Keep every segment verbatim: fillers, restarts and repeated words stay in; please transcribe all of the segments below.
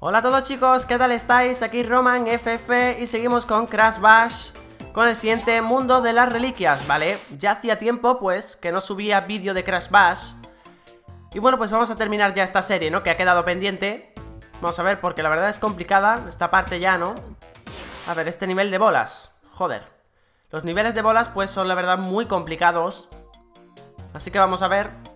Hola a todos chicos, ¿qué tal estáis? Aquí Roman F F y seguimos con Crash Bash con el siguiente mundo de las reliquias, ¿vale? Ya hacía tiempo pues que no subía vídeo de Crash Bash. Y bueno, pues vamos a terminar ya esta serie, ¿no? Que ha quedado pendiente. Vamos a ver, porque la verdad es complicada esta parte ya, ¿no? A ver, este nivel de bolas, joder. Los niveles de bolas pues son la verdad muy complicados. Así que vamos a ver.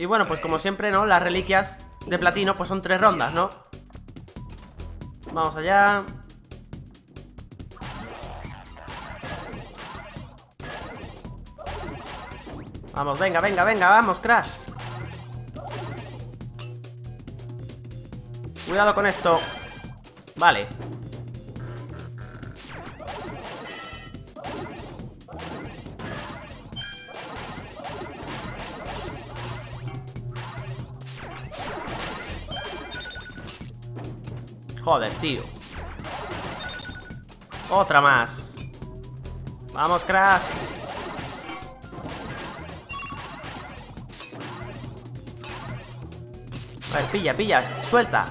Y bueno, pues como siempre, ¿no? Las reliquias de platino pues son tres rondas, ¿no? Vamos allá. Vamos, venga, venga, venga, vamos, Crash. Cuidado con esto. Vale. Joder, tío. Otra más. Vamos, Crash. A ver, pilla, pilla, suelta.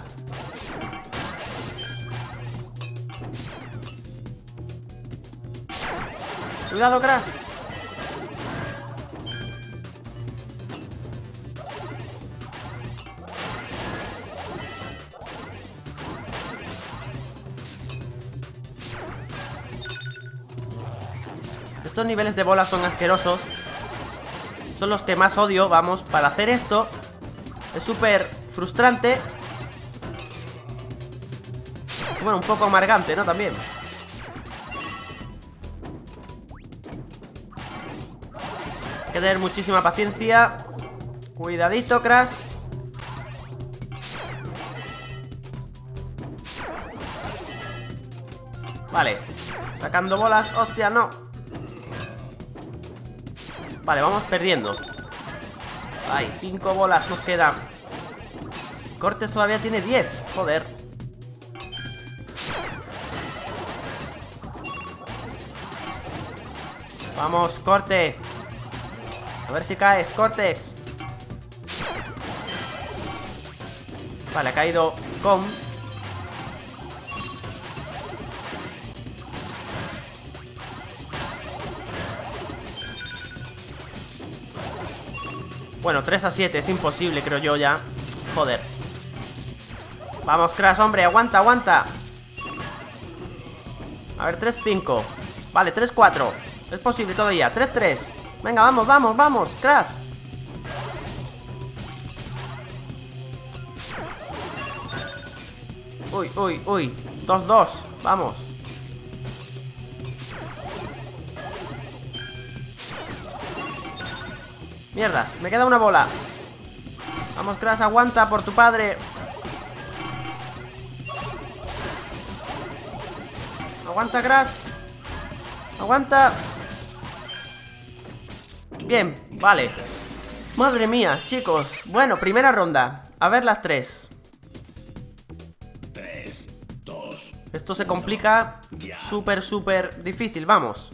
Cuidado, Crash. Estos niveles de bola son asquerosos. Son los que más odio, vamos, para hacer esto. Es súper frustrante. Bueno, un poco amargante, ¿no? También. Hay que tener muchísima paciencia. Cuidadito, Crash. Vale. Sacando bolas. ¡Hostia, no! Vale, vamos perdiendo. Ay, cinco bolas nos quedan. Cortex todavía tiene diez. Joder. Vamos, Corte. A ver si caes, Cortex. Vale, ha caído Kong. Bueno, tres a siete, es imposible, creo yo ya. Joder. Vamos, Crash, hombre, aguanta, aguanta. A ver, tres cinco. Vale, tres cuatro. Es posible todavía, tres tres. Venga, vamos, vamos, vamos, Crash. Uy, uy, uy, dos dos, vamos. Mierdas, me queda una bola. Vamos, Crash, aguanta por tu padre. Aguanta, Crash. Aguanta. Bien, vale. Madre mía, chicos. Bueno, primera ronda. A ver las tres. tres, dos. Esto se complica. Súper, súper difícil, vamos.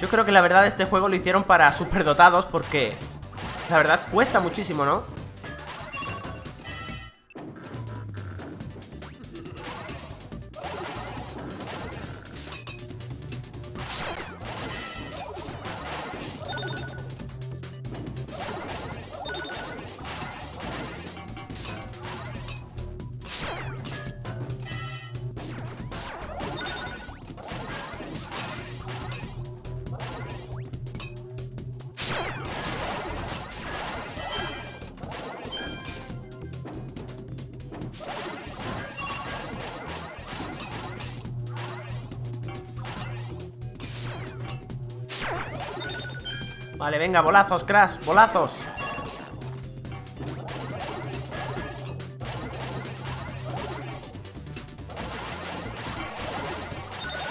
Yo creo que la verdad este juego lo hicieron para superdotados porque la verdad cuesta muchísimo, ¿no? Vale, venga, bolazos, Crash, bolazos.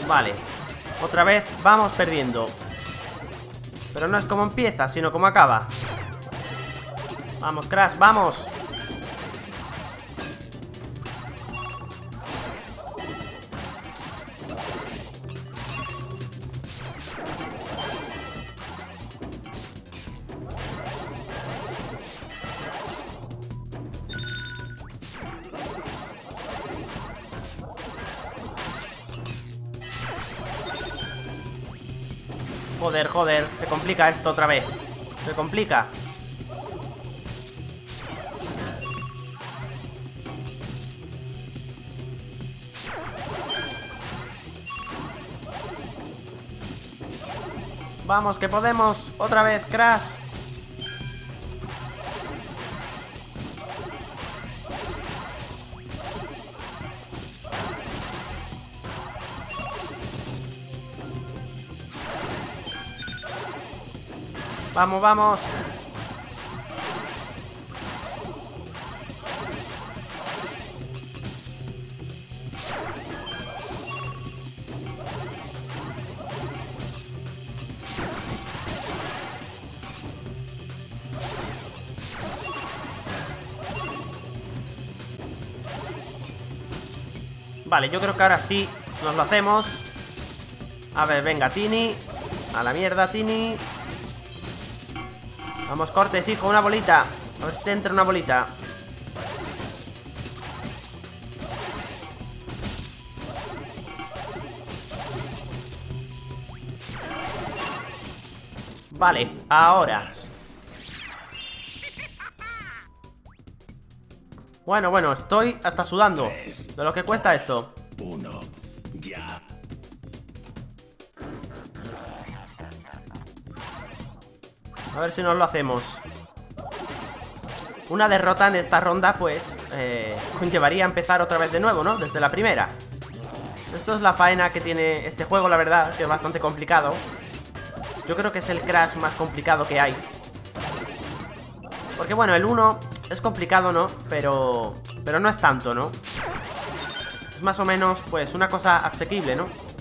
Vale, otra vez vamos perdiendo. Pero no es como empieza, sino como acaba. Vamos, Crash, vamos. Joder, joder, se complica esto otra vez. Se complica. Vamos, que podemos. Otra vez, Crash. Vamos, vamos. Vale, yo creo que ahora sí nos lo hacemos. A ver, venga, Tiny. A la mierda, Tiny. Vamos, Cortes, hijo, una bolita. A ver si te entra una bolita. Vale, ahora. Bueno, bueno, estoy hasta sudando de lo que cuesta esto. Uno, ya. A ver si nos lo hacemos. Una derrota en esta ronda, pues, eh, conllevaría empezar otra vez de nuevo, ¿no? Desde la primera. Esto es la faena que tiene este juego, la verdad, que es bastante complicado. Yo creo que es el Crash más complicado que hay. Porque, bueno, el uno... es complicado, ¿no? Pero... pero no es tanto, ¿no? Es más o menos, pues, una cosa asequible, ¿no?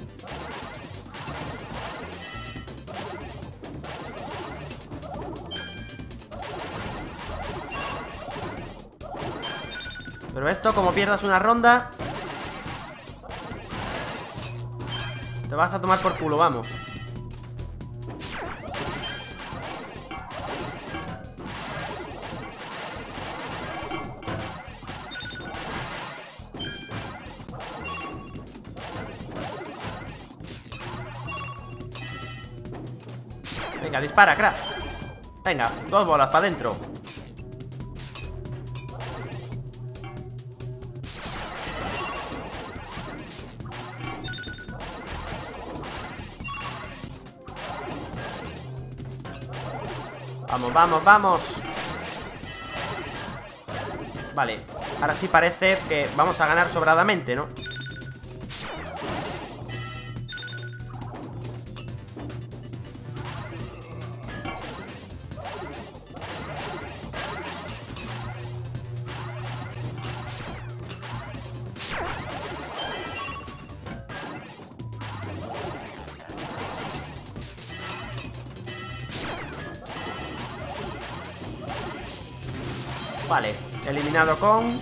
Pero esto, como pierdas una ronda, te vas a tomar por culo, vamos. Venga, dispara, Crash. Venga, dos bolas para adentro. Vamos, vamos, vamos. Vale, ahora sí parece que vamos a ganar sobradamente, ¿no? Vale, eliminado Kong.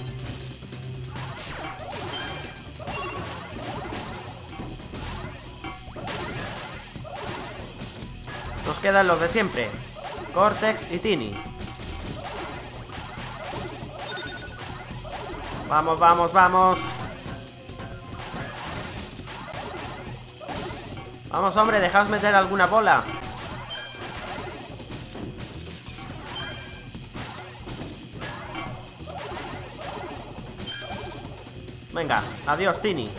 Nos quedan los de siempre, Cortex y Tiny. Vamos, vamos, vamos. Vamos, hombre, dejaos meter alguna bola. Venga, adiós, Tiny.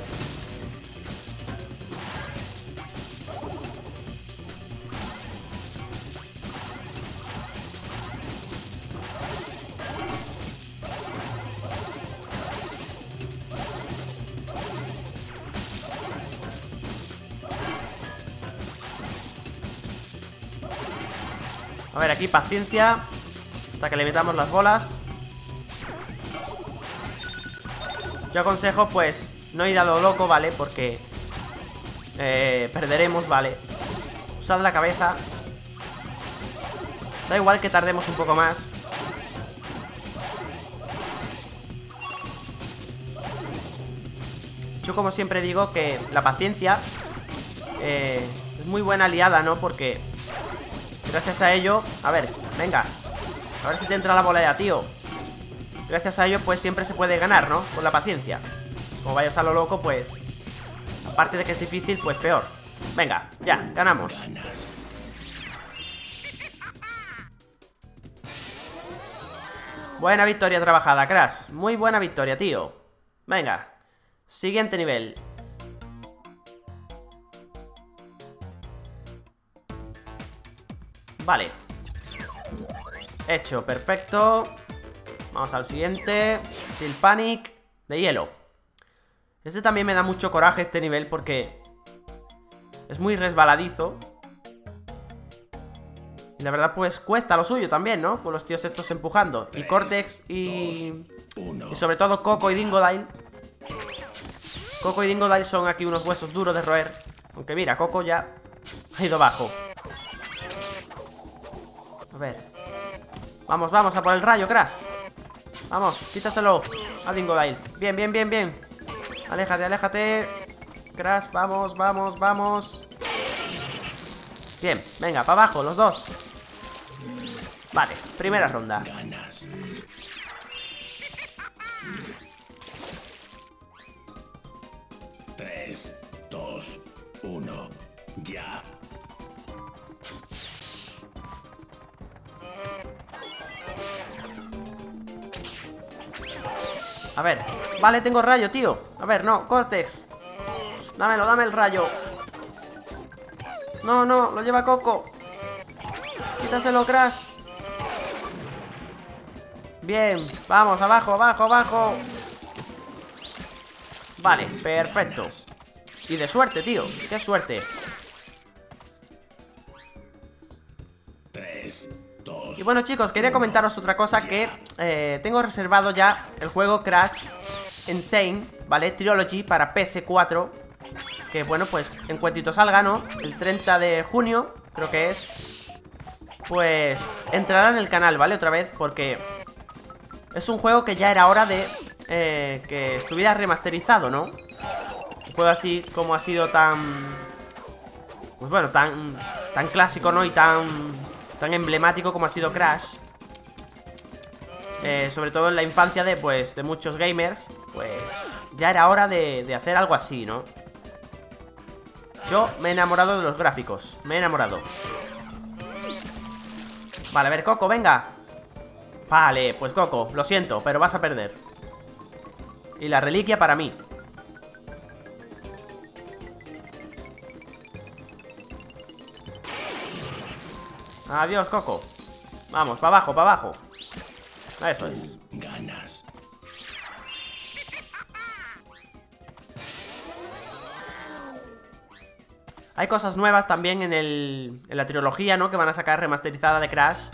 A ver, aquí paciencia hasta que le metamos las bolas. Yo aconsejo, pues, no ir a lo loco, ¿vale? Porque eh, perderemos, ¿vale? Usad la cabeza. Da igual que tardemos un poco más. Yo, como siempre digo, que la paciencia eh, es muy buena aliada, ¿no? Porque gracias a ello... A ver, venga. A ver si te entra la bola ya, tío. Gracias a ello, pues siempre se puede ganar, ¿no? Con la paciencia. Como vayas a lo loco, pues... aparte de que es difícil, pues peor. Venga, ya, ganamos. Buena victoria trabajada, Crash. Muy buena victoria, tío. Venga. Siguiente nivel. Vale. Hecho, perfecto. Vamos al siguiente. Tilt Panic de hielo. Este también me da mucho coraje, este nivel, porque es muy resbaladizo. Y la verdad, pues cuesta lo suyo también, ¿no? Con los tíos estos empujando. Y Cortex y... y sobre todo Coco y Dingodile. Coco y Dingodile son aquí unos huesos duros de roer. Aunque mira, Coco ya ha ido bajo. A ver. Vamos, vamos, a por el rayo, Crash. Vamos, quítaselo a Dingodile. Bien, bien, bien, bien. Aléjate, aléjate. Crash, vamos, vamos, vamos. Bien, venga, para abajo, los dos. Vale, primera ronda. tres, dos, uno, ya. A ver, vale, tengo rayo, tío. A ver, no, Cortex. Dámelo, dame el rayo. No, no, lo lleva Coco. Quítaselo, Crash. Bien, vamos, abajo, abajo, abajo. Vale, perfecto. Y de suerte, tío, qué suerte. Y bueno, chicos, quería comentaros otra cosa que eh, tengo reservado ya el juego Crash Insane, ¿vale? Trilogy para P S cuatro. Que bueno, pues en cuantito salga, ¿no? El treinta de junio, creo que es. Pues entrará en el canal, ¿vale? Otra vez, porque es un juego que ya era hora de eh, que estuviera remasterizado, ¿no? Un juego así como ha sido tan... Pues bueno, tan, tan clásico, ¿no? Y tan... tan emblemático como ha sido Crash, eh, sobre todo en la infancia de, pues, de muchos gamers. Pues ya era hora de, de hacer algo así, ¿no? Yo me he enamorado de los gráficos. Me he enamorado. Vale, a ver, Coco, venga. Vale, pues Coco, lo siento, pero vas a perder. Y la reliquia para mí. Adiós, Coco. Vamos, para abajo, para abajo. Eso es. Ganas. Hay cosas nuevas también en, el, en la trilogía, ¿no? Que van a sacar remasterizada de Crash.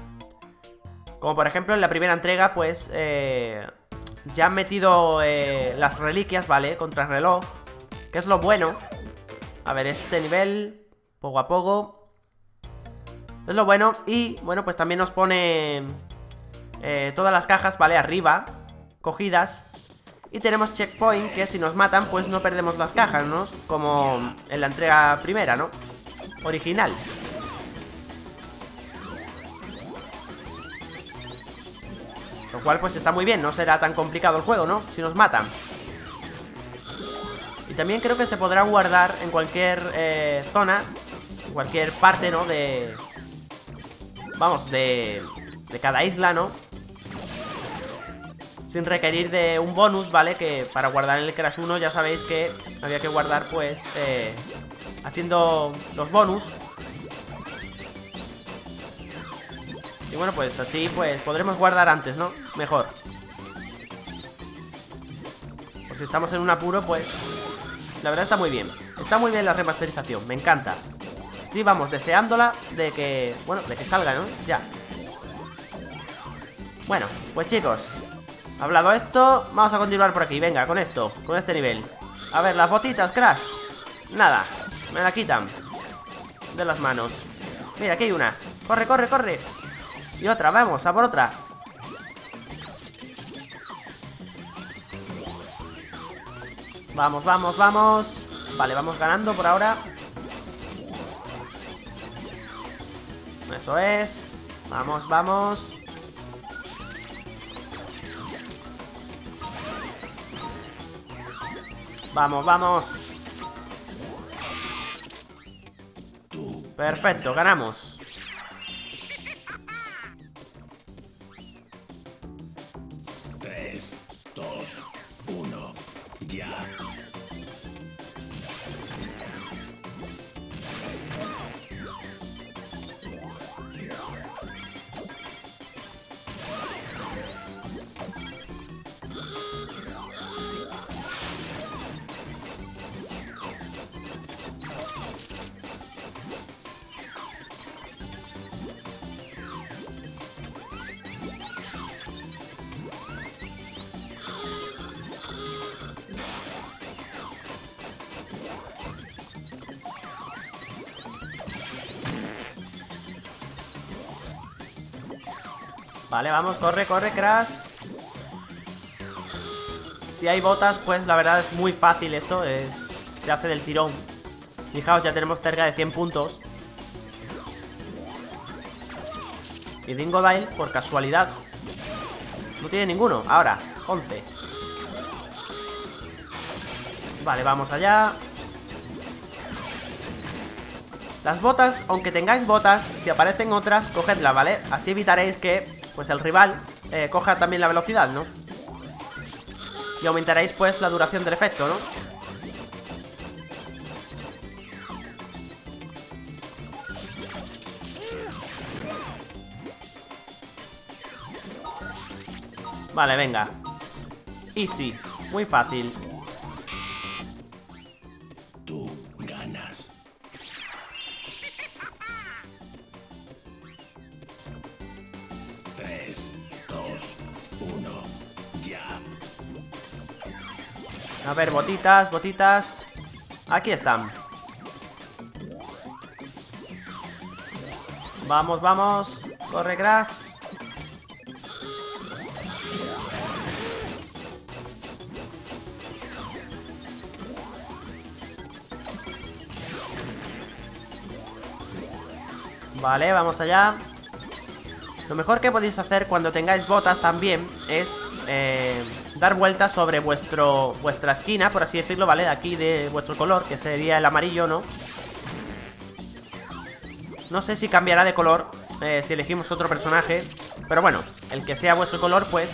Como por ejemplo en la primera entrega, pues eh, ya han metido eh, las reliquias, ¿vale? Contrarreloj, que es lo bueno. A ver, este nivel, poco a poco. Es lo bueno, y bueno, pues también nos pone eh, todas las cajas, ¿vale? Arriba, cogidas. Y tenemos checkpoint, que si nos matan, pues no perdemos las cajas, ¿no? Como en la entrega primera, ¿no? Original. Lo cual, pues está muy bien, no será tan complicado el juego, ¿no? Si nos matan. Y también creo que se podrá guardar en cualquier eh, zona, en cualquier parte, ¿no? De... Vamos, de, de cada isla, ¿no? Sin requerir de un bonus, ¿vale? Que para guardar en el Crash uno ya sabéis que había que guardar, pues, eh, haciendo los bonus. Y bueno, pues así, pues, podremos guardar antes, ¿no? Mejor. Pues si estamos en un apuro, pues, la verdad está muy bien. Está muy bien la remasterización, me encanta. Y vamos, deseándola de que... Bueno, de que salga, ¿no? Ya. Bueno, pues chicos, hablado esto, vamos a continuar por aquí. Venga, con esto, con este nivel. A ver, las botitas, Crash. Nada, me la quitan de las manos. Mira, aquí hay una. Corre, corre, corre. Y otra, vamos, a por otra. Vamos, vamos, vamos. Vale, vamos ganando por ahora. Eso es. Vamos, vamos. Vamos, vamos. Perfecto, ganamos. Vale, vamos, corre, corre, Crash. Si hay botas, pues la verdad es muy fácil esto. Es... se hace del tirón. Fijaos, ya tenemos cerca de cien puntos. Y Dingodile, por casualidad, no tiene ninguno. Ahora, once. Vale, vamos allá. Las botas, aunque tengáis botas, si aparecen otras, cogedlas, ¿vale? Así evitaréis que, pues el rival eh, coja también la velocidad, ¿no? Y aumentaréis, pues, la duración del efecto, ¿no? Vale, venga. Easy, muy fácil. Tú ganas. Tres, dos, uno, ya. A ver, botitas, botitas. Aquí están. Vamos, vamos. Corre, Crash. Vale, vamos allá. Lo mejor que podéis hacer cuando tengáis botas también es eh, dar vueltas sobre vuestro vuestra esquina, por así decirlo, ¿vale? De aquí, de vuestro color, que sería el amarillo, ¿no? No sé si cambiará de color eh, si elegimos otro personaje, pero bueno, el que sea vuestro color, pues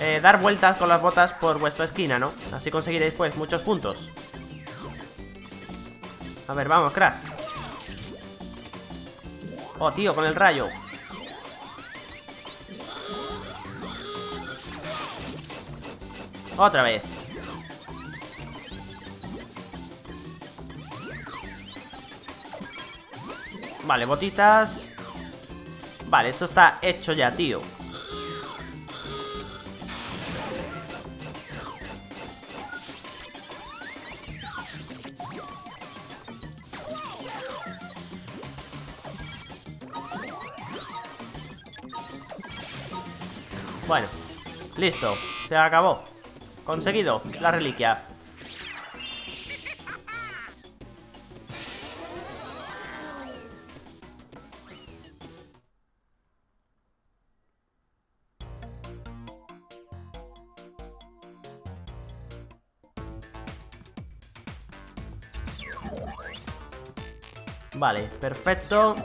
eh, dar vueltas con las botas por vuestra esquina, ¿no? Así conseguiréis, pues, muchos puntos. A ver, vamos, Crash. Oh, tío, con el rayo. Otra vez. Vale, botitas. Vale, eso está hecho ya, tío. Bueno, listo, se acabó. Conseguido la reliquia. Vale, perfecto.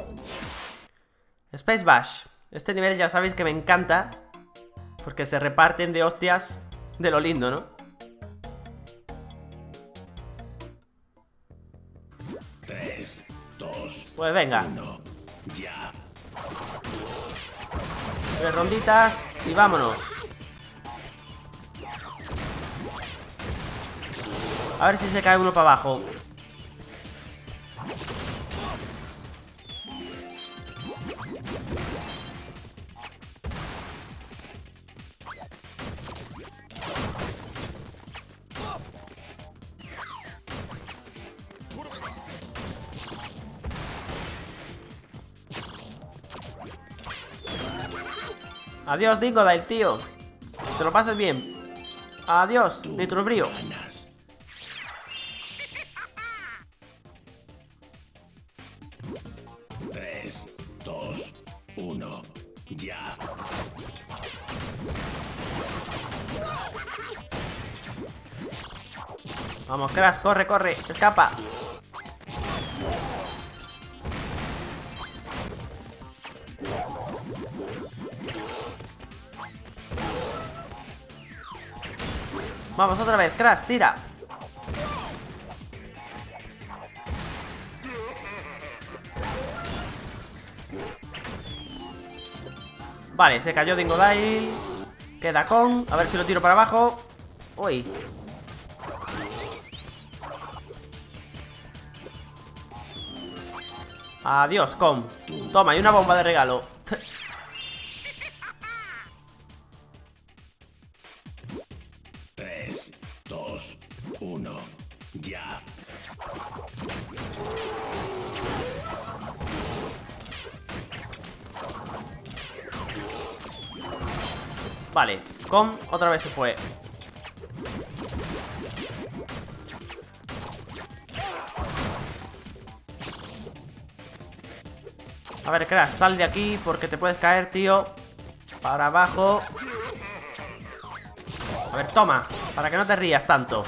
Space Bash. Este nivel ya sabéis que me encanta, porque se reparten de hostias de lo lindo, ¿no? Tres, dos, pues venga. Uno, ya. Tres ronditas y vámonos. A ver si se cae uno para abajo. Adiós, Dingodile, tío. Te lo pases bien. Adiós, Nitrobrío. Tres, dos, uno, ya. Vamos, Crash, corre, corre, escapa. Vamos, otra vez, Crash, tira. Vale, se cayó Dingodile. Queda Kong. A ver si lo tiro para abajo. Uy. Adiós, Kong. Toma, y una bomba de regalo. Vale, Kong otra vez se fue. A ver, Crash, sal de aquí porque te puedes caer, tío. Para abajo. A ver, toma, para que no te rías tanto.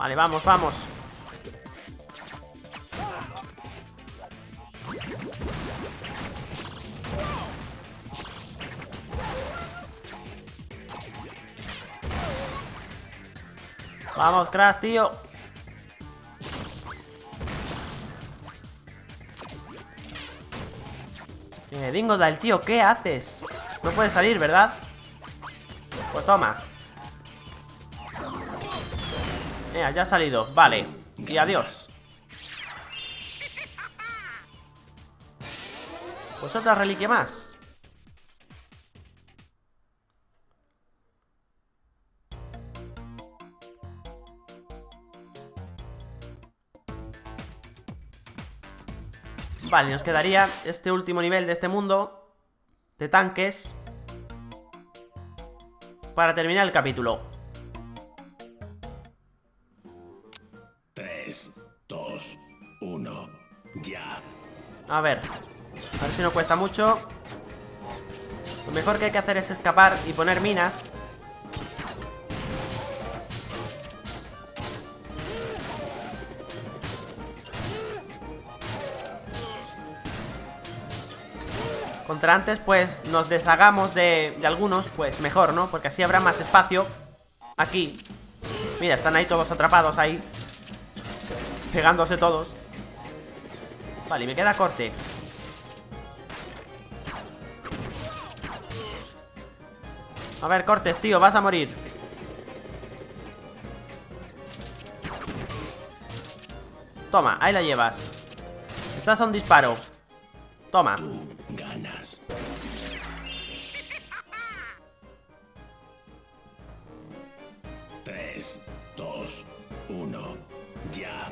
Vale, vamos, vamos. Vamos, Crash, tío. Eh, Dingodile, tío, ¿qué haces? No puedes salir, ¿verdad? Pues toma. Mira, ya ha salido, vale. Y adiós. Pues otra reliquia más. Vale, nos quedaría este último nivel de este mundo de tanques para terminar el capítulo. tres, dos, uno, ya. A ver, a ver si no cuesta mucho. Lo mejor que hay que hacer es escapar y poner minas. Contra antes, pues, nos deshagamos de, de algunos, pues mejor, ¿no? Porque así habrá más espacio aquí. Mira, están ahí todos atrapados ahí, pegándose todos. Vale, y me queda Cortex. A ver, Cortex, tío, vas a morir. Toma, ahí la llevas. Estás a un disparo. Toma. Ganas. tres, dos, uno, ya.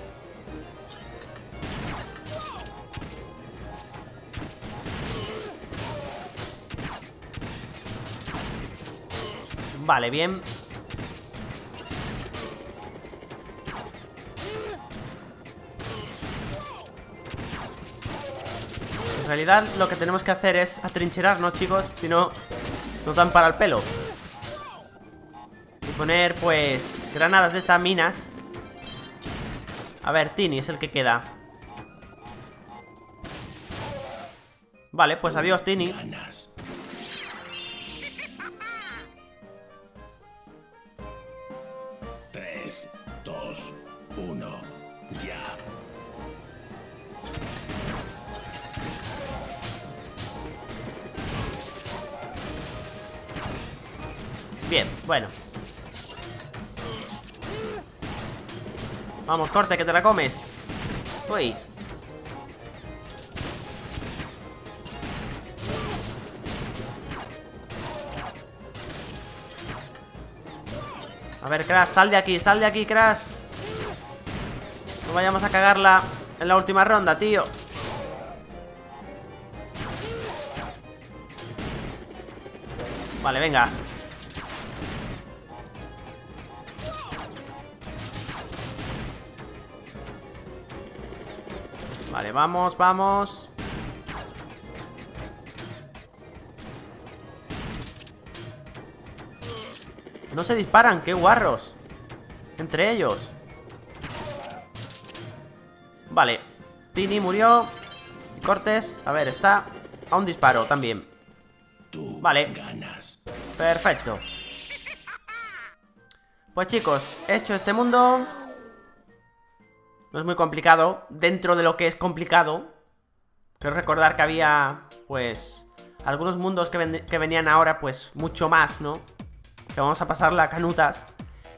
Vale, bien. En realidad lo que tenemos que hacer es atrincherarnos, chicos, si no nos dan para el pelo. Y poner, pues, granadas de estas minas. A ver, Tiny es el que queda. Vale, pues adiós, Tiny. tres, dos, uno, ya. Bien, bueno. Vamos, Corte, que te la comes. Uy. A ver, Crash, sal de aquí, sal de aquí, Crash. No vayamos a cagarla en la última ronda, tío. Vale, venga. Vale, vamos, vamos. No se disparan, qué guarros. Entre ellos. Vale, Tiny murió. Y Cortex, a ver, está a un disparo también. Vale, perfecto. Pues chicos, hecho este mundo. No es muy complicado, dentro de lo que es complicado. Quiero recordar que había, pues, algunos mundos que, ven que venían ahora, pues, mucho más, ¿no? Que vamos a pasarla a canutas.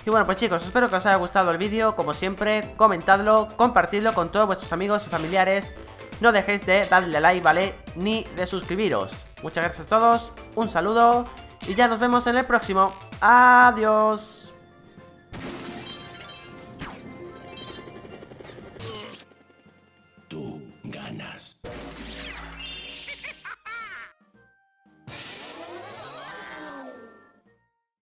Y bueno, pues chicos, espero que os haya gustado el vídeo. Como siempre, comentadlo, compartidlo con todos vuestros amigos y familiares. No dejéis de darle like, ¿vale? Ni de suscribiros. Muchas gracias a todos, un saludo. Y ya nos vemos en el próximo. Adiós. ganas.